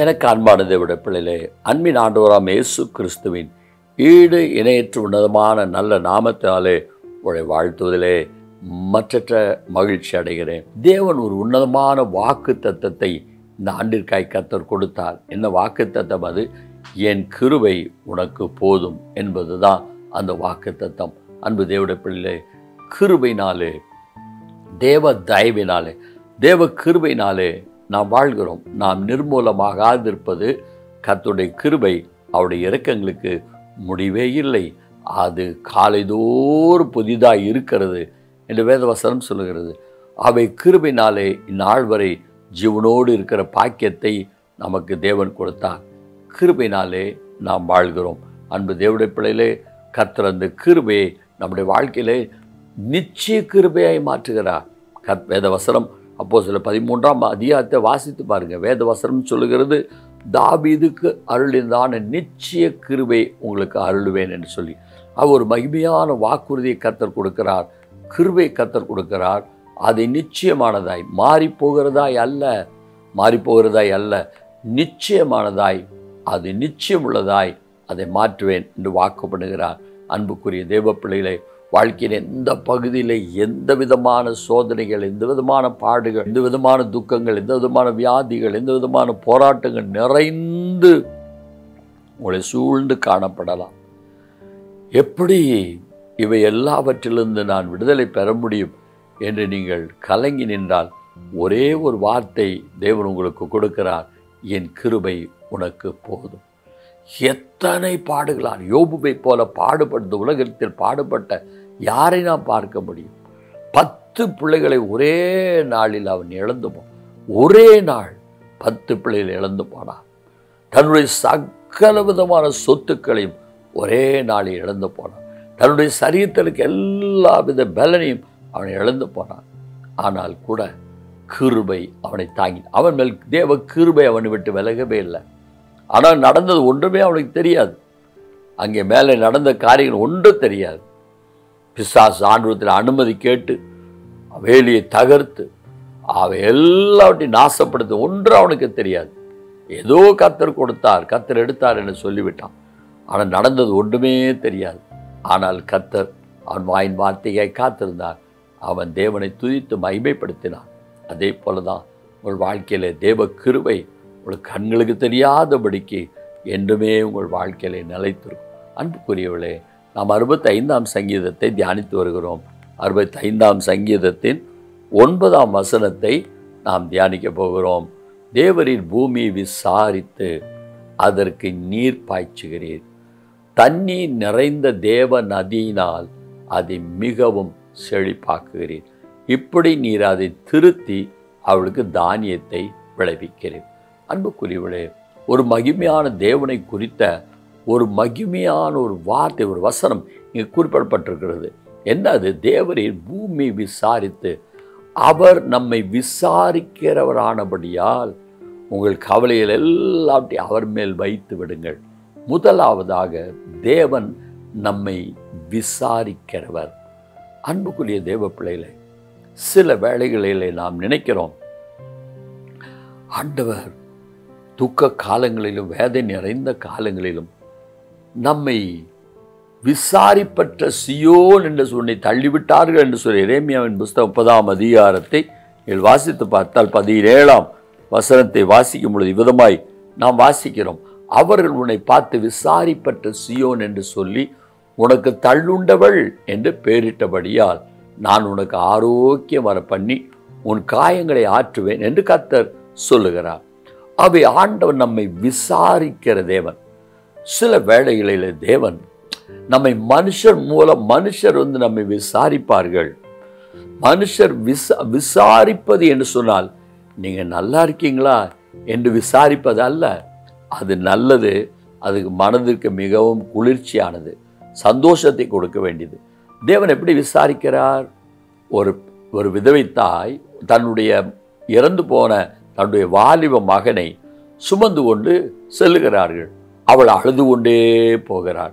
எனக்கு அன்பான தேவனுடைய பிள்ளைகளே, அன்பின் ஆண்டவராம் இயேசு கிறிஸ்துவின் ஈடு இணையற்ற உன்னதமான நல்ல நாமத்தாலே உங்களை வாழ்த்துவதிலே மற்றற்ற மகிழ்ச்சி அடைகிறேன். தேவன் ஒரு உன்னதமான வாக்கு தத்தத்தை இந்த ஆண்டிற்காய் கர்த்தர் கொடுத்தார். என்ன வாக்கு தத்தம் அது? என் கிருபை உனக்கு போதும் என்பது தான் அந்த வாக்கு தத்தம். அன்பு தேவனுடைய பிள்ளைகளே, கிருபையினாலே, தேவ தயவினாலே, தேவ கிருபையினாலே நாம் வாழ்கிறோம். நாம் நிர்மூலமாகாதிருப்பது கர்த்தருடைய கிருபை. அவருடைய இரக்கங்களுக்கு முடிவே இல்லை. அது காலைதோறும் புதிதாக இருக்கிறது என்று வேதவசனம் சொல்லுகிறது. அவை கிருபையினாலே இந்நாள் வரை ஜீவனோடு இருக்கிற பாக்கியத்தை நமக்கு தேவன் கொடுத்தார். கிருபையினாலே நாம் வாழ்கிறோம். அன்பு தேவனுடைய பிள்ளையிலே, கர்த்தர் அந்த கிருபையை நம்முடைய வாழ்க்கையிலே நிச்சய கிருபையாய் மாற்றுகிறார். வேதவசனம் அப்போஸ்தல 13ஆம் அதிகாரத்தை வாசித்து பாருங்கள். வேதவசனம் சொல்லுகிறது, தாவீதுக்கு அருளினான நிச்சய கிருபை உங்களுக்கு அருளுவேன் என்று சொல்லி அவர் ஒரு மகிமையான வாக்குறுதியை கர்த்தர் கொடுக்கிறார். கிருபை கர்த்தர் கொடுக்கிறார். அதை நிச்சயமானதாய், மாறிப்போகிறதாய் அல்ல, நிச்சயமானதாய், அது நிச்சயம் உள்ளதாய், அதை மாற்றுவேன் என்று வாக்கு பண்ணுகிறார். அன்புக்குரிய தேவ பிள்ளைகளை, வாழ்க்கையின் எந்த பகுதியில் எந்த விதமான சோதனைகள், எந்த விதமான பாடுகள், எந்த விதமான துக்கங்கள், எந்த விதமான வியாதிகள், எந்த விதமான போராட்டங்கள் நிறைந்து உங்களை சூழ்ந்து காணப்படலாம். எப்படி இவை எல்லாவற்றிலிருந்து நான் விடுதலை பெற முடியும் என்று நீங்கள் கலங்கி நின்றால் ஒரே ஒரு வார்த்தை தேவன் உங்களுக்கு கொடுக்கிறார். என் கிருபை உனக்கு போதும். எத்தனை பாடுகளார்! யோபுவை போல பாடுபட்ட, உலகத்தில் பாடுபட்ட யாரை நாம் பார்க்க முடியும்? 10 பிள்ளைகளை ஒரே நாளில் அவன் இழந்து போனான். ஒரே நாள் 10 பிள்ளைகள் இழந்து போனான். தன்னுடைய சகல விதமான சொத்துக்களையும் ஒரே நாளில் இழந்து போனான். தன்னுடைய சரீரத்திற்கு எல்லா வித பலனையும் அவனை இழந்து போனான். ஆனால் கூட கிருபை அவனை தாங்கினான். அவன் மேல் தேவ கிருபை அவனை விட்டு விலகவே இல்லை. ஆனால் நடந்தது ஒன்றுமே அவனுக்கு தெரியாது. அங்கே மேலே நடந்த காரியங்கள் ஒன்றும் தெரியாது. பிசாசு ஆண்டவரிடத்தில் அனுமதி கேட்டு வேலியை தகர்த்து அவை எல்லாவற்றையும் நாசப்படுத்த ஒன்றும் அவனுக்கு தெரியாது. ஏதோ கர்த்தர் கொடுத்தார், கர்த்தர் எடுத்தார் என்று சொல்லிவிட்டான். ஆனால் நடந்தது ஒன்றுமே தெரியாது. ஆனால் கர்த்தர் அவன் வாயின் வார்த்தையை காத்திருந்தார். அவன் தேவனை துதித்து மகிமைப்படுத்தினான். அதே போல தான் உங்கள் வாழ்க்கையிலே தேவ கிருபை உங்கள் கண்களுக்கு தெரியாதபடிக்கு என்றுமே உங்கள் வாழ்க்கையிலே நிலைத்திருக்கும். அன்புக்குரியவளே, நாம் 65ஆம் சங்கீதத்தை தியானித்து வருகிறோம். 65ஆம் சங்கீதத்தின் 9ஆம் வசனத்தை நாம் தியானிக்க போகிறோம். தேவரின் பூமியை விசாரித்து அதற்கு நீர் பாய்ச்சுகிறீர். தண்ணீர் நிறைந்த தேவ நதியினால் அதை மிகவும் செழிப்பாக்குகிறீர். இப்படி நீர் அதை திருத்தி அவளுக்கு தானியத்தை விளைவிக்கிறீர். அன்புக்குரியவளே, ஒரு மகிமையான தேவனை குறித்த ஒரு மகிமையான ஒரு வார்த்தை, ஒரு வசனம் இங்கே குறிப்பிடப்பட்டிருக்கிறது. என்ன அது? தேவரின் பூமி விசாரித்து அவர் நம்மை விசாரிக்கிறவரானபடியால் உங்கள் கவலைகள் எல்லாவற்றையும் அவர் மேல் வைத்து விடுங்கள். முதலாவதாக தேவன் நம்மை விசாரிக்கிறவர். அன்புக்குரிய தேவ பிள்ளைகளை, சில வேளைகளிலே நாம் நினைக்கிறோம், ஆண்டவர் துக்க காலங்களிலும் வேதனை நிறைந்த காலங்களிலும் நம்மை விசாரிப்பற்ற சியோன் என்று சொல்லி தள்ளிவிட்டார்கள் என்று சொல்லி எரேமியாவின் புஸ்தகம் 30ஆம் அதிகாரத்தை வாசித்து பார்த்தால் 17ஆம் வசனத்தை வாசிக்கும் பொழுது இவ்விதமாய் நாம் வாசிக்கிறோம். அவர்கள் உன்னை பார்த்து விசாரிப்பற்ற சியோன் என்று சொல்லி உனக்கு தள்ளுண்டவள் என்று பெயரிட்டபடியால் நான் உனக்கு ஆரோக்கியம் வர பண்ணி உன் காயங்களை ஆற்றுவேன் என்று கர்த்தர் சொல்லுகிறார். அவை ஆண்டவன் நம்மை விசாரிக்கிற தேவன். சில வேளைகளில் தேவன் நம்மை மனுஷர் மூலம், மனுஷர் நம்மை விசாரிப்பார்கள். மனுஷர் விசாரிப்பது என்று சொன்னால் நீங்கள் நல்லா இருக்கீங்களா என்று விசாரிப்பது அல்ல. அது நல்லது, அதுக்கு மனதிற்கு மிகவும் குளிர்ச்சியானது, சந்தோஷத்தை கொடுக்க வேண்டியது. தேவன் எப்படி விசாரிக்கிறார்? ஒரு விதவை தாய் தன்னுடைய இறந்து போன தன்னுடைய வாலிப மகனை சுமந்து கொண்டு செல்லுகிறார்கள். அவள் அழுது கொண்டே போகிறாள்.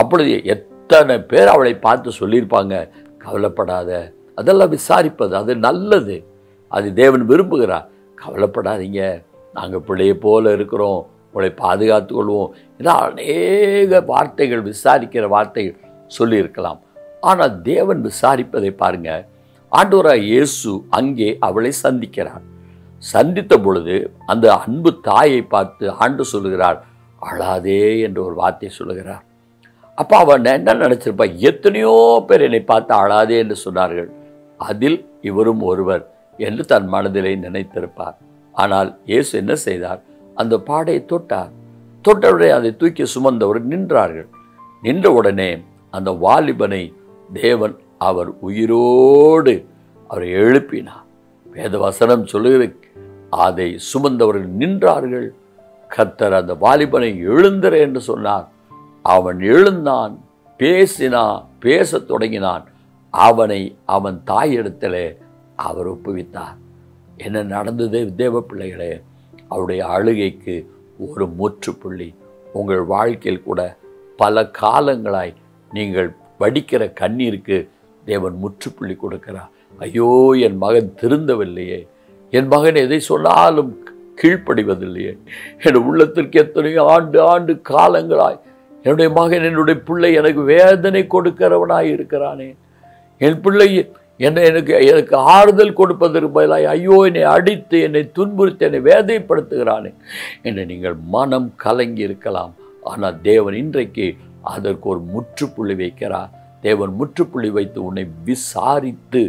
அப்பொழுது எத்தனை பேர் அவளை பார்த்து சொல்லியிருப்பாங்க, கவலைப்படாத. அதெல்லாம் விசாரிப்பது, அது நல்லது, அது தேவன் விரும்புகிறார். கவலைப்படாதீங்க, நாங்கள் பிள்ளையை போல இருக்கிறோம், உங்களை பாதுகாத்து கொள்வோம் என்று அநேக வார்த்தைகள், விசாரிக்கிற வார்த்தைகள் சொல்லியிருக்கலாம். ஆனால் தேவன் விசாரிப்பதை பாருங்கள். ஆண்டவராகிய இயேசு அங்கே அவளை சந்திக்கிறார். சந்தித்த பொழுது அந்த அன்பு தாயை பார்த்து ஆண்டு சொல்கிறார், அழாதே என்ற ஒரு வார்த்தை சொல்கிறார். அப்போ அவன் என்ன நினச்சிருப்பா, எத்தனையோ பேர் என்னை பார்த்து அழாதே என்று சொன்னார்கள், அதில் இவரும் ஒருவர் என்று தன் மனதிலே நினைத்திருப்பார். ஆனால் இயேசு என்ன செய்தார், அந்த பாடையை தொட்டார். தொட்டவுடனே அதை தூக்கி சுமந்தவர் நின்றார்கள். நின்ற உடனே அந்த வாலிபனை தேவன் அவர் உயிரோடு அவரை எழுப்பினார். வேதவசனம் சொல்லுகிறது, அதை சுமந்தவர்கள் நின்றார்கள். கர்த்தர் அந்த வாலிபனை எழுந்திரு என்று சொன்னார். அவன் எழுந்தான், பேசினான், பேசத் தொடங்கினான். அவனை அவன் தாயிடத்திலே அவர் ஒப்புவித்தார். என்ன நடந்தது தேவ பிள்ளைகளே? அவருடைய அழுகைக்கு ஒரு முற்றுப்புள்ளி. உங்கள் வாழ்க்கையில் கூட பல காலங்களாய் நீங்கள் வடிக்கிற கண்ணீருக்கு தேவன் முற்றுப்புள்ளி கொடுக்கிறார். ஐயோ, என் மகன் திருந்தவில்லையே, என் மகன் எதை சொன்னாலும் கீழ்ப்படிவதில்லையே, என் உள்ளத்திற்கு எத்தனையோ ஆண்டு ஆண்டு காலங்களாய் என்னுடைய மகன், என்னுடைய பிள்ளை எனக்கு வேதனை கொடுக்கிறவனாய் இருக்கிறானே, என் பிள்ளை எனக்கு ஆறுதல் கொடுப்பதற்கு பதிலாக ஐயோ என்னை அடித்து, என்னை துன்புறுத்தி, என்னை வேதனைப்படுத்துகிறானே என்று நீங்கள் மனம் கலங்கி இருக்கலாம். ஆனால் தேவன் இன்றைக்கு அதற்கு ஒரு முற்றுப்புள்ளி வைக்கிறார். தேவன் முற்றுப்புள்ளி வைத்து உன்னை விசாரித்து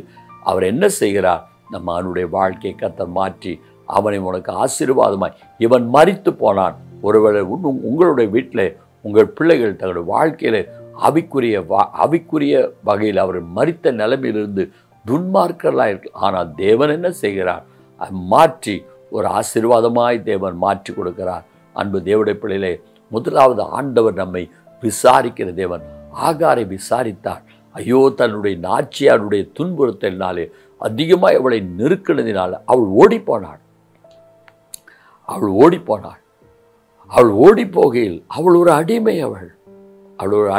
அவர் என்ன செய்கிறார், நம்ம அவனுடைய வாழ்க்கையை கத்தை மாற்றி அவனை உனக்கு ஆசீர்வாதமாய். இவன் மறித்து போனான். ஒருவேளை உங்களுடைய வீட்டில் உங்கள் பிள்ளைகள் தங்களுடைய வாழ்க்கையில் அவிக்குரிய வகையில் அவர் மறித்த நிலைமையிலிருந்து துன்மார்க்கர்களாக இருக்கு. ஆனால் தேவன் என்ன செய்கிறார், மாற்றி ஒரு ஆசீர்வாதமாய் தேவன் மாற்றி கொடுக்கிறார். அன்பு தேவனுடைய பிள்ளையிலே, முதலாவது ஆண்டவர் நம்மை விசாரிக்கிற தேவன். ஆகாரை விசாரித்தார். ஐயோ, தன்னுடைய நாச்சியாருடைய துன்புறுத்தலினாலே, அதிகமாக அவளை நெருக்கினதினால அவள் ஓடிப்போனாள். அவள் ஓடி போகையில் அவள் ஒரு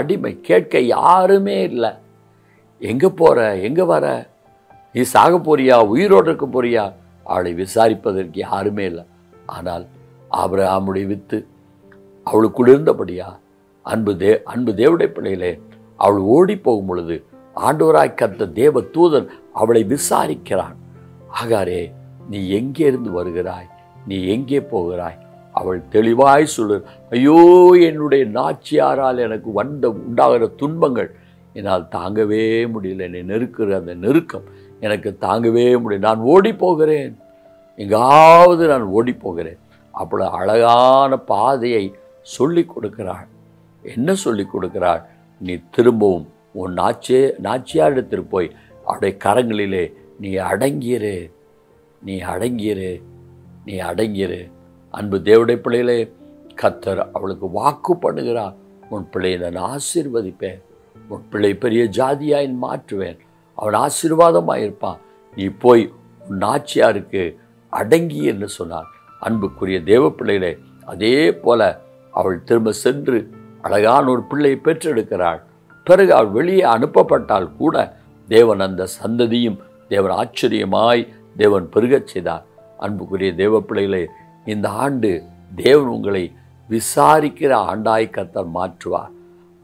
அடிமை. கேட்க யாருமே இல்லை. எங்கே போகிற, எங்கே வர, நீ சாக போறியா, உயிரோடு இருக்க போறியா, அவளை விசாரிப்பதற்கு யாருமே இல்லை. ஆனால் ஆபிரகாமுடைய வித்து அவளுக்குள் இருந்தபடியா அன்பு தேவனுடைய பிள்ளையிலே, அவள் ஓடி போகும் பொழுது ஆண்டவராய் கர்த்த தேவ தூதன் அவளை விசாரிக்கிறான். ஆகாரே, நீ எங்கே இருந்து வருகிறாய், நீ எங்கே போகிறாய்? அவள் தெளிவாய் சொல்லு, ஐயோ என்னுடைய நாச்சியாரால் எனக்கு உண்டாகிற துன்பங்கள் என்னால் தாங்கவே முடியல, என்னை நெருக்கிற அந்த நெருக்கம் எனக்கு தாங்கவே முடியல, நான் ஓடி போகிறேன். அப்படி அழகான பாதையை சொல்லி கொடுக்கிறாள். என்ன சொல்லி கொடுக்கிறாள்? நீ திரும்பவும் உன் நாச்சியாரிடத்திற்கு போய் அவருடைய கரங்களிலே நீ அடங்கியிரு. அன்பு தேவனுடைய பிள்ளையிலே, கர்த்தர் அவளுக்கு வாக்கு பண்ணுகிறார். உன் பிள்ளையை நான் ஆசீர்வதிப்பேன், உன் பிள்ளை பெரிய ஜாதியாய் மாற்றுவேன், அவன் ஆசீர்வாதமாக இருப்பான், நீ போய் உன் நாச்சியாருக்கு அடங்கி என்று சொன்னார். அன்புக்குரிய தேவ பிள்ளையிலே, அதே போல அவள் திரும்ப சென்று அழகான ஒரு பிள்ளையை பெற்றெடுக்கிறாள். பிறகு அவள் வெளியே அனுப்பப்பட்டால் கூட தேவன் அந்த சந்ததியும் தேவன் ஆச்சரியமாய் தேவன் பெருகச் செய்தார். அன்புக்குரிய தேவ பிள்ளைகளே, இந்த ஆண்டு தேவன் உங்களை விசாரிக்கிற ஆண்டாய் கர்த்தர் மாற்றுவார்.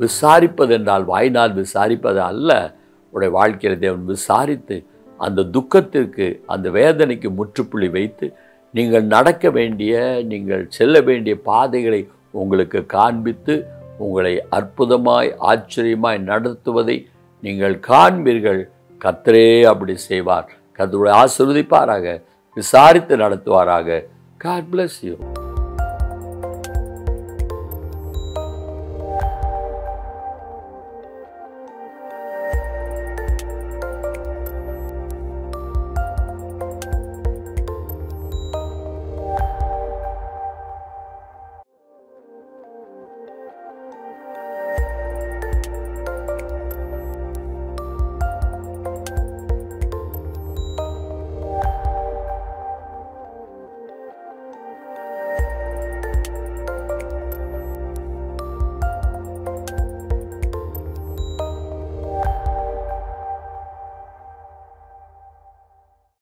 விசாரிப்பதென்றால் வாய்நாள் விசாரிப்பது அல்ல. உடைய வாழ்க்கையில் தேவன் விசாரித்து அந்த துக்கத்திற்கு, அந்த வேதனைக்கு முற்றுப்புள்ளி வைத்து நீங்கள் நடக்க வேண்டிய, நீங்கள் செல்ல வேண்டிய பாதைகளை உங்களுக்கு காண்பித்து உங்களை அற்புதமாய் ஆச்சரியமாய் நடத்துவதை நீங்கள் காண்பீர்கள். கர்த்தரே அப்படி செய்வார். கர்த்தரை ஆசீர்வதிப்பாராக, விசாரித்து நடத்துவாராக. God bless you.